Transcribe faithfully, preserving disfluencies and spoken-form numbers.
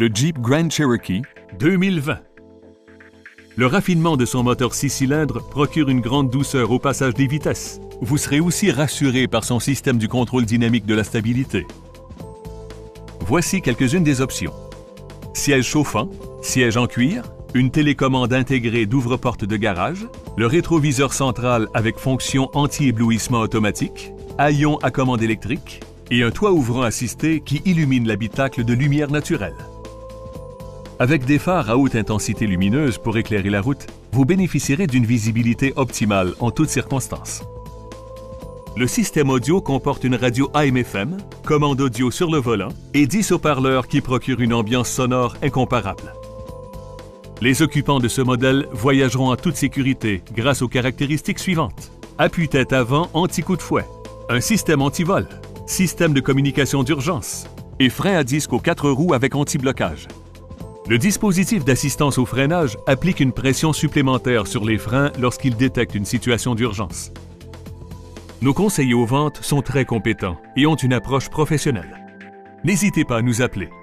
le Jeep Grand Cherokee deux mille vingt. Le raffinement de son moteur six cylindres procure une grande douceur au passage des vitesses. Vous serez aussi rassuré par son système du contrôle dynamique de la stabilité. Voici quelques-unes des options. Siège chauffant, siège en cuir, une télécommande intégrée d'ouvre-porte de garage, le rétroviseur central avec fonction anti-éblouissement automatique, haillons à commande électrique et un toit ouvrant assisté qui illumine l'habitacle de lumière naturelle. Avec des phares à haute intensité lumineuse pour éclairer la route, vous bénéficierez d'une visibilité optimale en toutes circonstances. Le système audio comporte une radio A M F M, commande audio sur le volant et dix haut-parleurs qui procurent une ambiance sonore incomparable. Les occupants de ce modèle voyageront en toute sécurité grâce aux caractéristiques suivantes. Appuie-tête avant anti-coup de fouet, un système anti-vol, système de communication d'urgence et frein à disque aux quatre roues avec anti-blocage. Le dispositif d'assistance au freinage applique une pression supplémentaire sur les freins lorsqu'il détecte une situation d'urgence. Nos conseillers aux ventes sont très compétents et ont une approche professionnelle. N'hésitez pas à nous appeler.